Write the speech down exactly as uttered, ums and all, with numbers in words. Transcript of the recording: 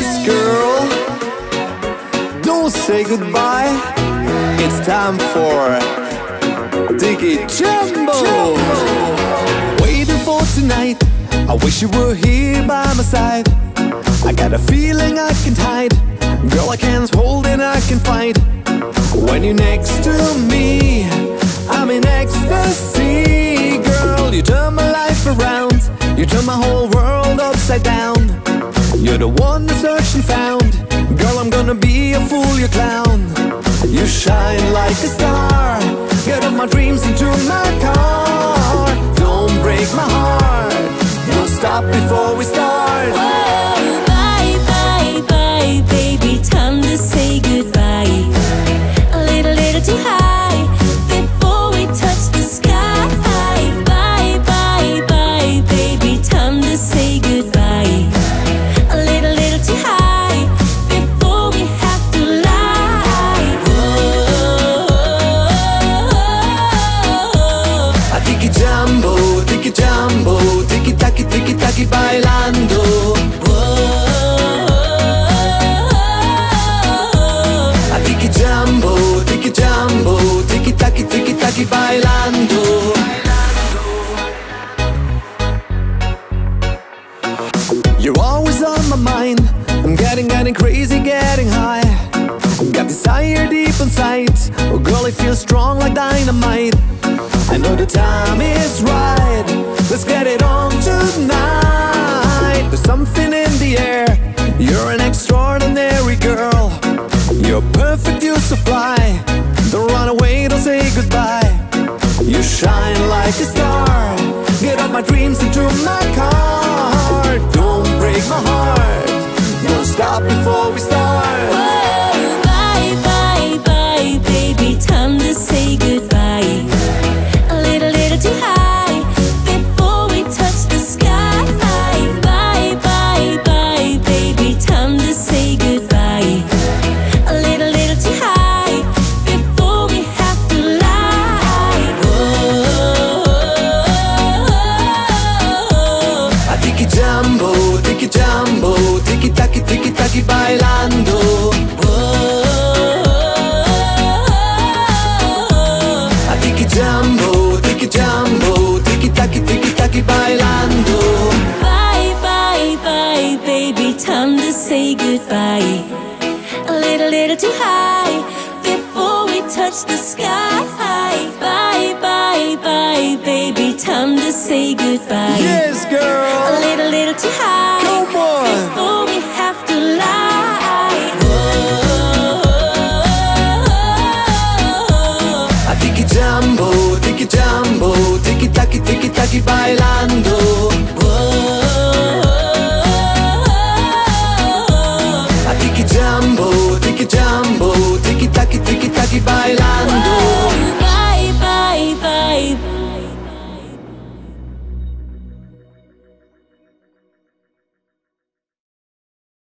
Yes, girl, don't say goodbye. It's time for Diggy Bumbo. Waiting for tonight, I wish you were here by my side. I got a feeling I can't hide. Girl, I can't hold and I can't fight. When you're next to me, I'm in ecstasy. Girl, you turn my life around. You turn my whole world upside down. You're the one that's searched and found. Girl, I'm gonna be a fool, you clown. You shine like a star. Get all my dreams into my car. Don't break my heart. Don't stop before we start. Oh, bye, bye, bye, baby, time to say goodbye. A little, little too high before we touch the sky. Bye, bye, bye, baby, time to say goodbye. A little, little too high before we have to lie. Oh, a tiki jumbo, tiki jumbo, tiki taki, tiki taki bailando. Oh, a tiki jumbo, tiki jumbo, tiki taki, tiki taki bailando. You're always on my mind. I'm getting, getting crazy, getting high. Got desire deep inside. Oh, girl, I feel strong like dynamite. I know the time is right. Let's get it on tonight. There's something in the air. You're an extraordinary girl. You're perfect, you're so fly. Don't run away, don't say goodbye. You shine like a star. Get all my dreams into my car. Don't break my heart. Don't stop before we start. Oh, bye, bye, bye, baby, time to say goodbye. A little, little too high before we touch the sky. Bye, bye, bye, baby, time to say goodbye. A little, little too high before we have to lie. Oh, a tiki jumbo, tiki jumbo, tiki taki, tiki taki bailando. Oh, a tiki jumbo, tiki jumbo, tiki taki, tiki taki bailando. Bye, bye, bye, baby, time to say goodbye. A little, little too high before we touch the sky. Bye, bye, bye, baby, time to say goodbye. Yes, girl. A little, little too high. Come on.